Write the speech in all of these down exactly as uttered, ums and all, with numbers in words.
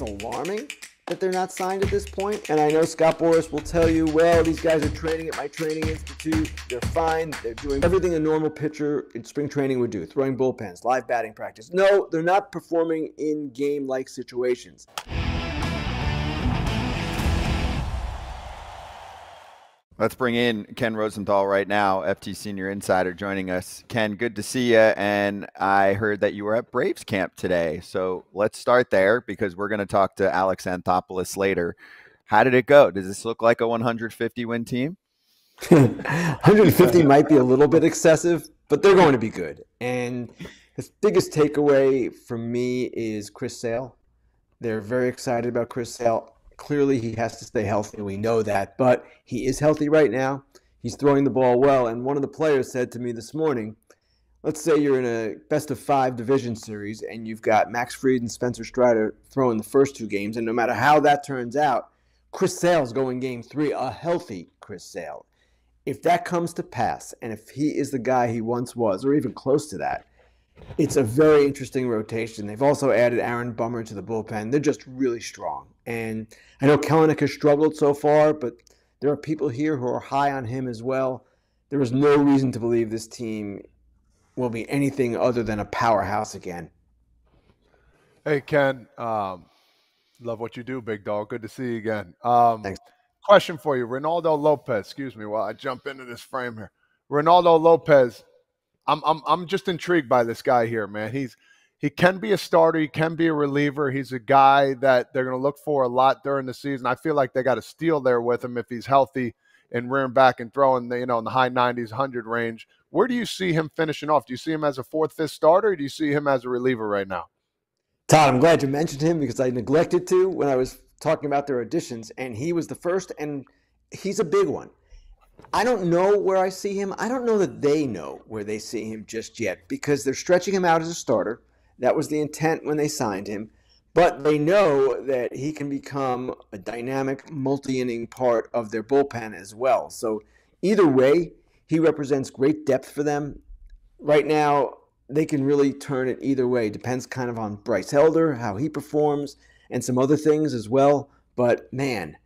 it's alarming that they're not signed at this point. And I know Scott Boras will tell you, well, these guys are training at my training institute. They're fine. They're doing everything a normal pitcher in spring training would do, throwing bullpens, live batting practice. No, they're not performing in game-like situations. Let's bring in Ken Rosenthal right now, F T Senior Insider, joining us. Ken, good to see you, and I heard that you were at Braves camp today. So let's start there because we're going to talk to Alex Anthopoulos later. How did it go? Does this look like a one hundred fifty win team? one hundred fifty might be a little bit excessive, but they're going to be good. And the biggest takeaway from me is Chris Sale. They're very excited about Chris Sale. Clearly, he has to stay healthy. We know that, but he is healthy right now. He's throwing the ball well, and one of the players said to me this morning, let's say you're in a best-of-five division series, and you've got Max Fried and Spencer Strider throwing the first two games, and no matter how that turns out, Chris Sale's going game three, a healthy Chris Sale. If that comes to pass, and if he is the guy he once was, or even close to that, it's a very interesting rotation. They've also added Aaron Bummer to the bullpen. They're just really strong. And I know Kellnick has struggled so far, but there are people here who are high on him as well. There is no reason to believe this team will be anything other than a powerhouse again. Hey, Ken. Um, love what you do, big dog. Good to see you again. Um, Thanks. Question for you. Reynaldo López. Excuse me while I jump into this frame here. Reynaldo López. I'm I'm I'm just intrigued by this guy here, man. He's he can be a starter, he can be a reliever. He's a guy that they're going to look for a lot during the season. I feel like they got a steal there with him if he's healthy and rearing back and throwing, the, you know, in the high nineties, one hundred range. Where do you see him finishing off? Do you see him as a fourth, fifth starter, or do you see him as a reliever right now? Todd, I'm glad you mentioned him because I neglected to when I was talking about their additions, and he was the first, and he's a big one. I don't know where I see him. I don't know that they know where they see him just yet because they're stretching him out as a starter. That was the intent when they signed him. But they know that he can become a dynamic, multi-inning part of their bullpen as well. So either way, he represents great depth for them. Right now, they can really turn it either way. Depends kind of on Bryce Elder, how he performs, and some other things as well. But, man,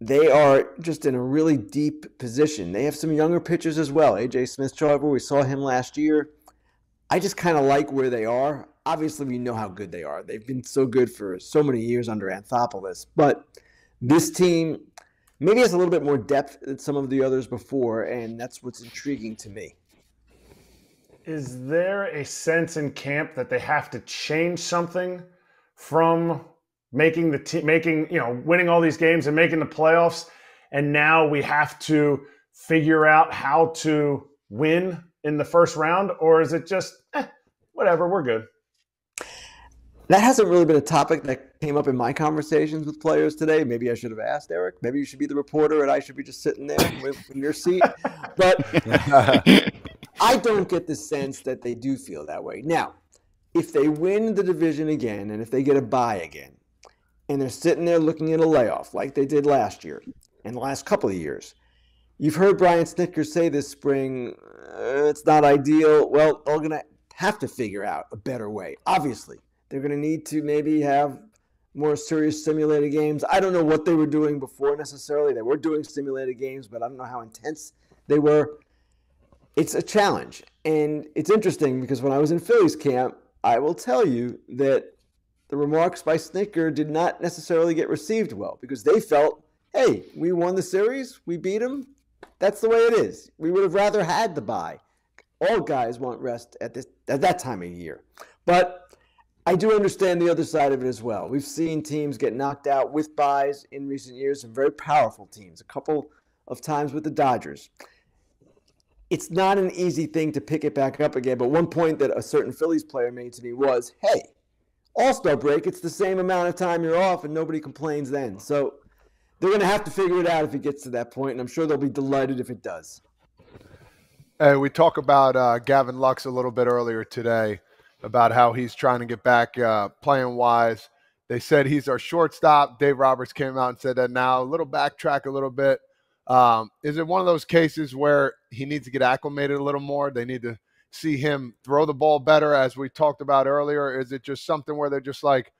they are just in a really deep position. They have some younger pitchers as well. A J Smith-Shawver, we saw him last year. I just kind of like where they are. Obviously, we know how good they are. They've been so good for so many years under Anthopoulos. But this team maybe has a little bit more depth than some of the others before, and that's what's intriguing to me. Is there a sense in camp that they have to change something from – making the team, making, you know, winning all these games and making the playoffs. And now we have to figure out how to win in the first round, or is it just, eh, whatever, we're good? That hasn't really been a topic that came up in my conversations with players today. Maybe I should have asked, Eric. Maybe you should be the reporter and I should be just sitting there in your seat. But uh, I don't get the sense that they do feel that way. Now, if they win the division again and if they get a bye again, and they're sitting there looking at a layoff like they did last year and the last couple of years. You've heard Brian Snitker say this spring, uh, it's not ideal. Well, they're going to have to figure out a better way, obviously. They're going to need to maybe have more serious simulated games. I don't know what they were doing before necessarily. They were doing simulated games, but I don't know how intense they were. It's a challenge. And it's interesting because when I was in Phillies camp, I will tell you that the remarks by Snitker did not necessarily get received well because they felt, hey, we won the series, we beat them. That's the way it is. We would have rather had the bye. All guys want rest at this at that time of year. But I do understand the other side of it as well. We've seen teams get knocked out with byes in recent years, some very powerful teams, a couple of times with the Dodgers. It's not an easy thing to pick it back up again, but one point that a certain Phillies player made to me was, hey, All-Star break, it's the same amount of time you're off and nobody complains then. So they're going to have to figure it out if it gets to that point, and I'm sure they'll be delighted if it does. Hey, we talked about uh, Gavin Lux a little bit earlier today about how he's trying to get back uh, playing-wise. They said he's our shortstop. Dave Roberts came out and said that now. A little backtrack a little bit. Um, is it one of those cases where he needs to get acclimated a little more? They need to see him throw the ball better, as we talked about earlier? Is it just something where they're just like,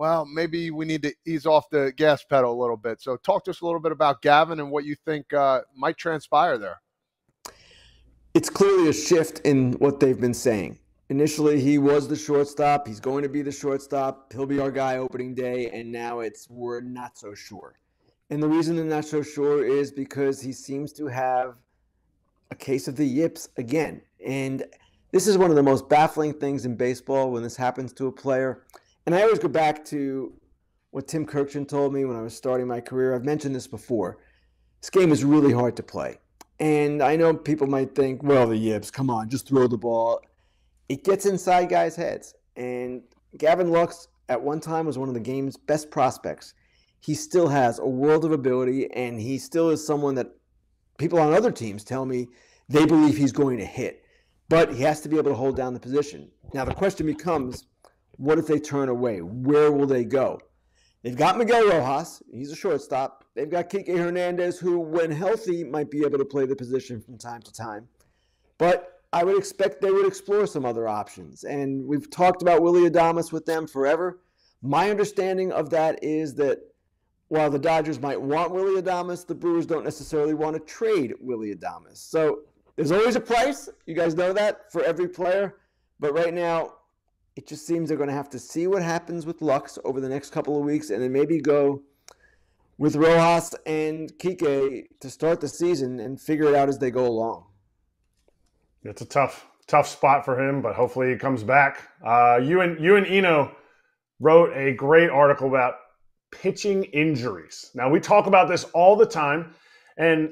well, maybe we need to ease off the gas pedal a little bit. So talk to us a little bit about Gavin and what you think uh, might transpire there. It's clearly a shift in what they've been saying. Initially, he was the shortstop. He's going to be the shortstop. He'll be our guy opening day. And now it's, we're not so sure. And the reason they're not so sure is because he seems to have a case of the yips again. And this is one of the most baffling things in baseball when this happens to a player. And I always go back to what Tim Kurkjian told me when I was starting my career. I've mentioned this before. This game is really hard to play. And I know people might think, well, the yips, come on, just throw the ball. It gets inside guys' heads. And Gavin Lux, at one time, was one of the game's best prospects. He still has a world of ability, and he still is someone that people on other teams tell me they believe he's going to hit. But he has to be able to hold down the position. Now, the question becomes, what if they turn away? Where will they go? They've got Miguel Rojas. He's a shortstop. They've got Kike Hernandez, who, when healthy, might be able to play the position from time to time. But I would expect they would explore some other options. And we've talked about Willy Adames with them forever. My understanding of that is that while the Dodgers might want Willy Adames, the Brewers don't necessarily want to trade Willy Adames. So there's always a price. You guys know that for every player. But right now, it just seems they're going to have to see what happens with Lux over the next couple of weeks and then maybe go with Rojas and Kike to start the season and figure it out as they go along. It's a tough, tough spot for him, but hopefully he comes back. Uh, you and you and Eno wrote a great article about pitching injuries. Now, we talk about this all the time, and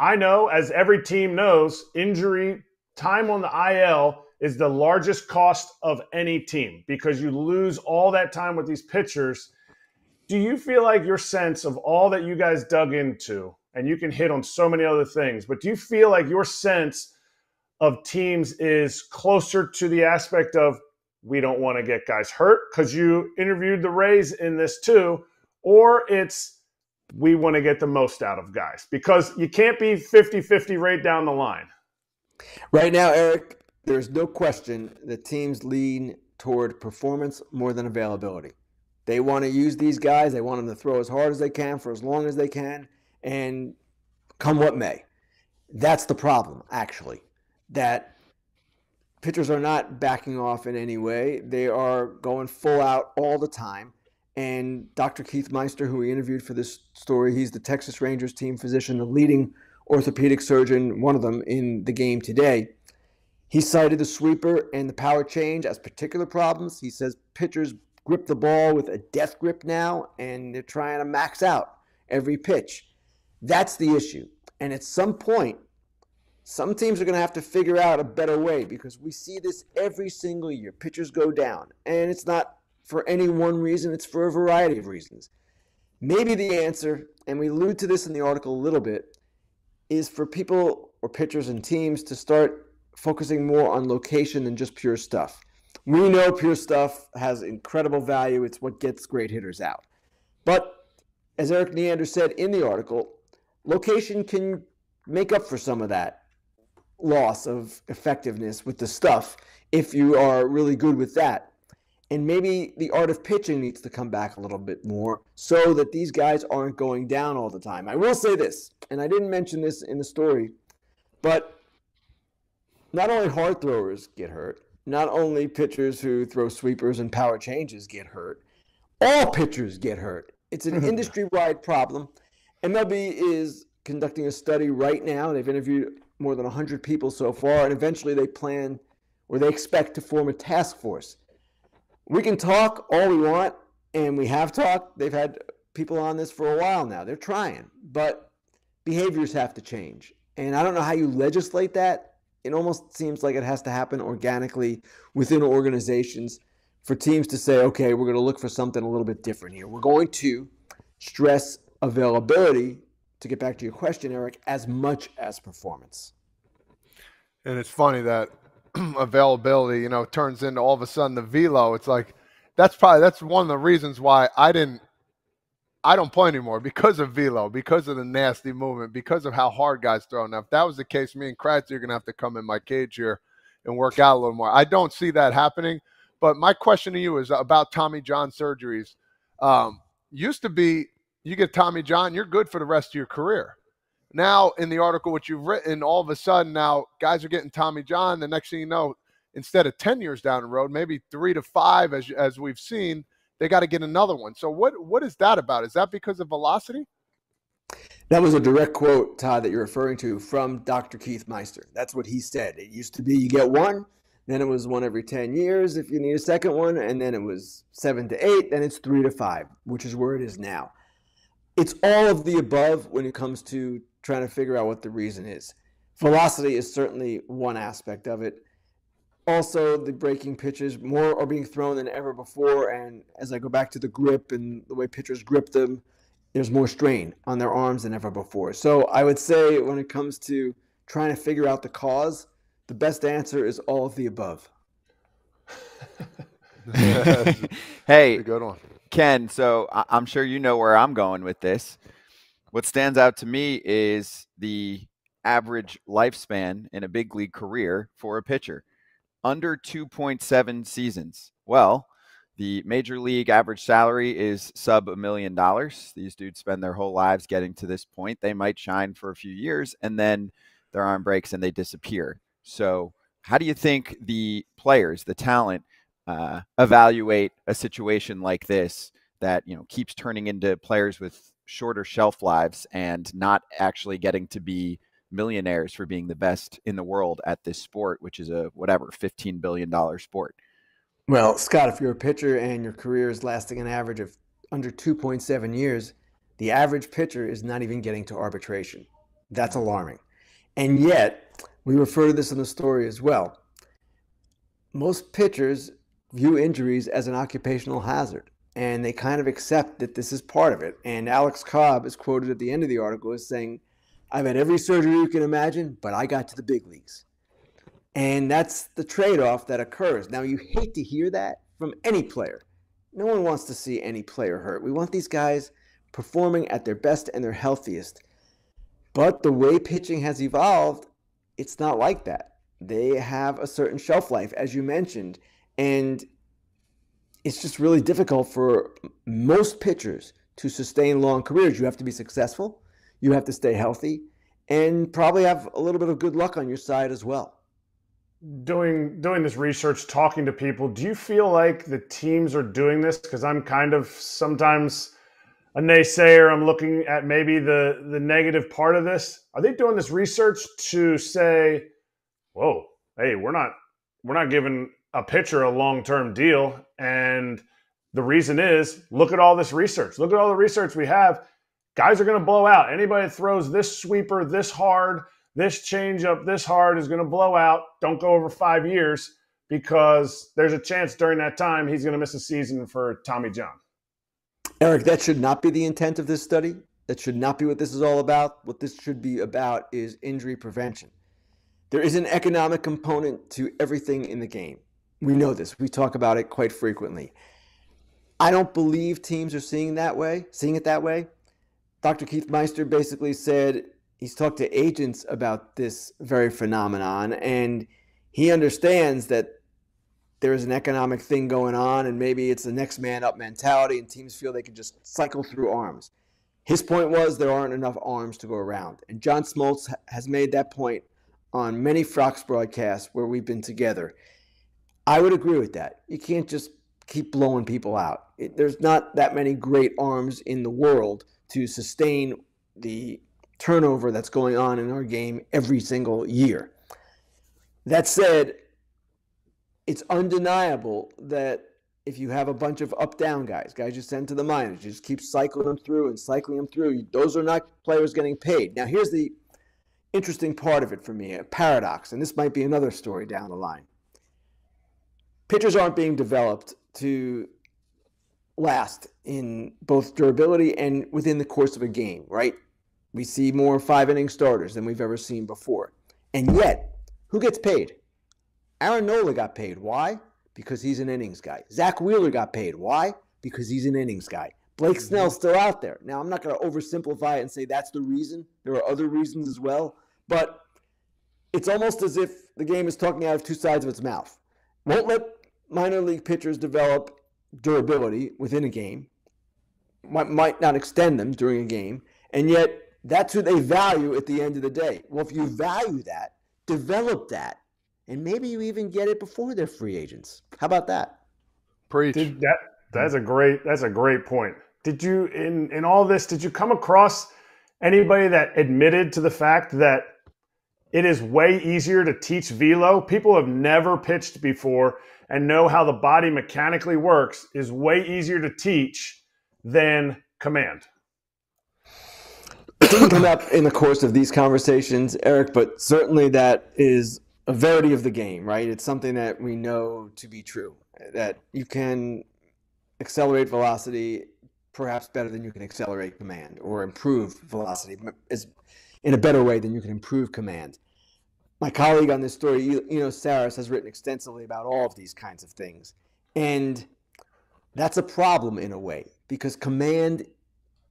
I know, as every team knows, injury time on the I L is the largest cost of any team because you lose all that time with these pitchers. Do you feel like your sense of all that you guys dug into, and you can hit on so many other things, but do you feel like your sense of teams is closer to the aspect of we don't want to get guys hurt, because you interviewed the Rays in this too, or it's we want to get the most out of guys because you can't be fifty fifty right down the line? Right now, Eric, there's no question that teams lean toward performance more than availability. They want to use these guys. They want them to throw as hard as they can for as long as they can, and come what may. That's the problem, actually. That pitchers are not backing off in any way. They are going full out all the time. And Doctor Keith Meister, who we interviewed for this story, he's the Texas Rangers team physician, the leading orthopedic surgeon, one of them in the game today. He cited the sweeper and the power change as particular problems. He says pitchers grip the ball with a death grip now, and they're trying to max out every pitch. That's the issue. And at some point, some teams are going to have to figure out a better way, because we see this every single year. Pitchers go down, and it's not for any one reason. It's for a variety of reasons. Maybe the answer, and we allude to this in the article a little bit, is for people or pitchers and teams to start focusing more on location than just pure stuff. We know pure stuff has incredible value. It's what gets great hitters out. But as Eric Neander said in the article, location can make up for some of that loss of effectiveness with the stuff if you are really good with that. And maybe the art of pitching needs to come back a little bit more so that these guys aren't going down all the time. I will say this, and I didn't mention this in the story, but not only hard throwers get hurt, not only pitchers who throw sweepers and power changes get hurt, all pitchers get hurt. It's an industry-wide problem. M L B is conducting a study right now. They've interviewed more than one hundred people so far, and eventually they plan, or they expect, to form a task force. We can talk all we want, and we have talked. They've had people on this for a while now. They're trying, but behaviors have to change. And I don't know how you legislate that. It almost seems like it has to happen organically within organizations for teams to say, okay, we're going to look for something a little bit different here. We're going to stress availability, to get back to your question, Eric, as much as performance. And it's funny that availability, you know, turns into all of a sudden the velo. It's like, that's probably, that's one of the reasons why I didn't, I don't play anymore, because of velo, because of the nasty movement, because of how hard guys throw. Now, if that was the case, me and Kratz, you're going to have to come in my cage here and work out a little more. I don't see that happening, But my question to you is about Tommy John surgeries. Um, used to be you get Tommy John, you're good for the rest of your career. Now in the article which you've written, all of a sudden now guys are getting Tommy John. The next thing you know, instead of ten years down the road, maybe three to five, as as we've seen, they got to get another one. So what what is that about? Is that because of velocity? That was a direct quote, Todd, that you're referring to from Doctor Keith Meister. That's what he said. It used to be you get one, then it was one every ten years if you need a second one, and then it was seven to eight, then it's three to five, which is where it is now. It's all of the above when it comes to trying to figure out what the reason is. Velocity is certainly one aspect of it. Also, the breaking pitches, more are being thrown than ever before. And as I go back to the grip and the way pitchers grip them, there's more strain on their arms than ever before. So I would say when it comes to trying to figure out the cause, the best answer is all of the above. Hey, good one, Ken. So I'm sure you know where I'm going with this. What stands out to me is the average lifespan in a big league career for a pitcher. Under two point seven seasons. Well, the major league average salary is sub a million dollars. These dudes spend their whole lives getting to this point. They might shine for a few years and then their arm breaks and they disappear. So how do you think the players, the talent, uh, evaluate a situation like this that, you know, keeps turning into players with shorter shelf lives and not actually getting to be millionaires for being the best in the world at this sport, which is a whatever fifteen billion dollar sport? Well, Scott, if you're a pitcher and your career is lasting an average of under two point seven years, the average pitcher is not even getting to arbitration. That's alarming. And yet, we refer to this in the story as well. Most pitchers view injuries as an occupational hazard, and they kind of accept that this is part of it. And Alex Cobb is quoted at the end of the article as saying, "I've had every surgery you can imagine, but I got to the big leagues." And that's the trade-off that occurs. Now, you hate to hear that from any player. No one wants to see any player hurt. We want these guys performing at their best and their healthiest. But the way pitching has evolved, it's not like that. They have a certain shelf life, as you mentioned. And it's just really difficult for most pitchers to sustain long careers. You have to be successful. You have to stay healthy and probably have a little bit of good luck on your side as well. Doing, doing this research, talking to people, do you feel like the teams are doing this? Because I'm kind of sometimes a naysayer. I'm looking at maybe the, the negative part of this. Are they doing this research to say, whoa, hey, we're not, we're not giving a pitcher a long-term deal? And the reason is, look at all this research. Look at all the research we have. Guys are going to blow out. Anybody that throws this sweeper this hard, this changeup this hard is going to blow out. Don't go over five years because there's a chance during that time he's going to miss a season for Tommy John. Eric, that should not be the intent of this study. That should not be what this is all about. What this should be about is injury prevention. There is an economic component to everything in the game. We know this. We talk about it quite frequently. I don't believe teams are seeing that way, seeing it that way. Doctor Keith Meister basically said he's talked to agents about this very phenomenon, and he understands that there is an economic thing going on, and maybe it's the next man up mentality, and teams feel they can just cycle through arms. His point was there aren't enough arms to go around, and John Smoltz has made that point on many Fox broadcasts where we've been together. I would agree with that. You can't just keep blowing people out. It, there's not that many great arms in the world to sustain the turnover that's going on in our game every single year. That said, it's undeniable that if you have a bunch of up-down guys, guys you send to the minors, you just keep cycling them through and cycling them through, those are not players getting paid. Now, here's the interesting part of it for me, a paradox, and this might be another story down the line. Pitchers aren't being developed to last in both durability and within the course of a game, right? We see more five-inning starters than we've ever seen before. And yet, who gets paid? Aaron Nola got paid. Why? Because he's an innings guy. Zach Wheeler got paid. Why? Because he's an innings guy. Blake Snell's still out there. Now, I'm not going to oversimplify it and say that's the reason. There are other reasons as well. But it's almost as if the game is talking out of two sides of its mouth. Won't let minor league pitchers develop durability within a game, might, might not extend them during a game, and yet that's who they value at the end of the day. Well, if you value that, develop that, and maybe you even get it before they're free agents. How about that? Preach. Dude, that, that's a great, that's a great point. Did you, in, in all this, did you come across anybody that admitted to the fact that it is way easier to teach velo? People have never pitched before and know how the body mechanically works is way easier to teach than command. It didn't come up in the course of these conversations, Eric, but certainly that is a verity of the game, right? It's something that we know to be true, that you can accelerate velocity perhaps better than you can accelerate command, or improve velocity is in a better way than you can improve command. My colleague on this story, Eno Saris, has written extensively about all of these kinds of things. And that's a problem in a way, because command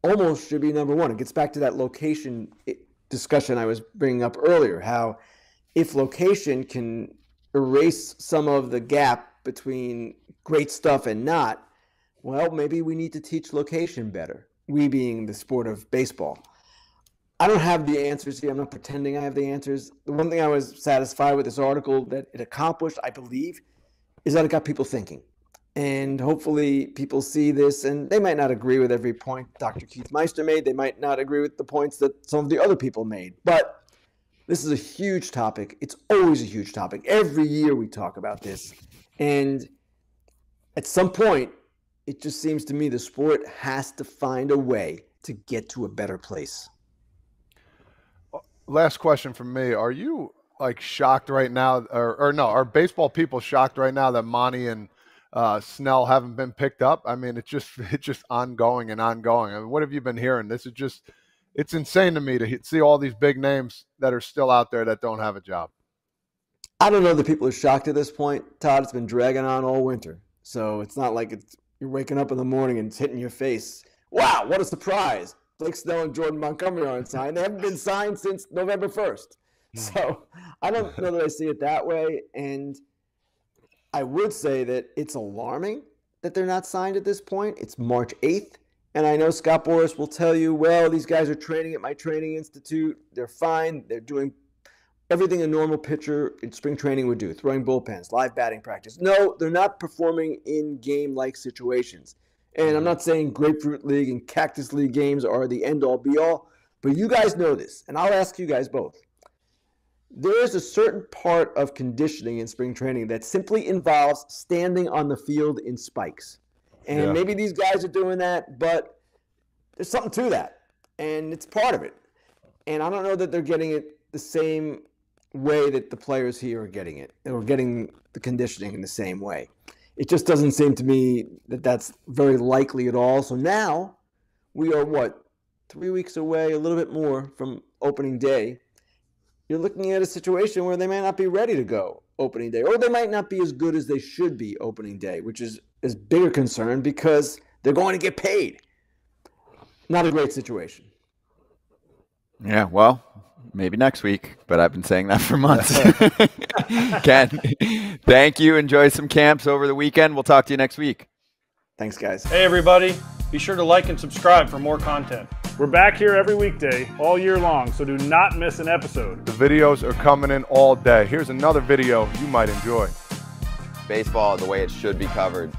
almost should be number one. It gets back to that location discussion I was bringing up earlier, how if location can erase some of the gap between great stuff and not, well, maybe we need to teach location better, we being the sport of baseball. I don't have the answers here. I'm not pretending I have the answers. The one thing I was satisfied with this article that it accomplished, I believe, is that it got people thinking. And hopefully people see this, and they might not agree with every point Doctor Keith Meister made. They might not agree with the points that some of the other people made. But this is a huge topic. It's always a huge topic. Every year we talk about this. And at some point, it just seems to me the sport has to find a way to get to a better place. Last question from me. Are you, like, shocked right now? Or, or no, are baseball people shocked right now that Monty and Uh, Snell haven't been picked up? I mean, it's just it's just ongoing and ongoing. I mean, what have you been hearing? This is just, it's insane to me to see all these big names that are still out there that don't have a job. I don't know that people are shocked at this point, Todd. It's been dragging on all winter. So it's not like it's, you're waking up in the morning and it's hitting your face. Wow, what a surprise. Blake Snell and Jordan Montgomery aren't signed. They haven't been signed since November first. So I don't know that I see it that way. And I would say that it's alarming that they're not signed at this point. It's March eighth, and I know Scott Boras will tell you, well, these guys are training at my training institute. They're fine. They're doing everything a normal pitcher in spring training would do, throwing bullpens, live batting practice. No, they're not performing in game-like situations. And I'm not saying Grapefruit League and Cactus League games are the end-all, be-all, but you guys know this, and I'll ask you guys both. There is a certain part of conditioning in spring training that simply involves standing on the field in spikes. And yeah, maybe these guys are doing that, but there's something to that, and it's part of it. And I don't know that they're getting it the same way that the players here are getting it, or getting the conditioning in the same way. It just doesn't seem to me that that's very likely at all. So now we are, what, three weeks away, a little bit more from opening day. You're looking at a situation where they may not be ready to go opening day, or they might not be as good as they should be opening day, which is is bigger concern because they're going to get paid. Not a great situation. Yeah, well, maybe next week, but I've been saying that for months. Ken, thank you. Enjoy some camps over the weekend. We'll talk to you next week. Thanks, guys. Hey, everybody. Be sure to like and subscribe for more content. We're back here every weekday, all year long, so do not miss an episode. The videos are coming in all day. Here's another video you might enjoy. Baseball, the way it should be covered.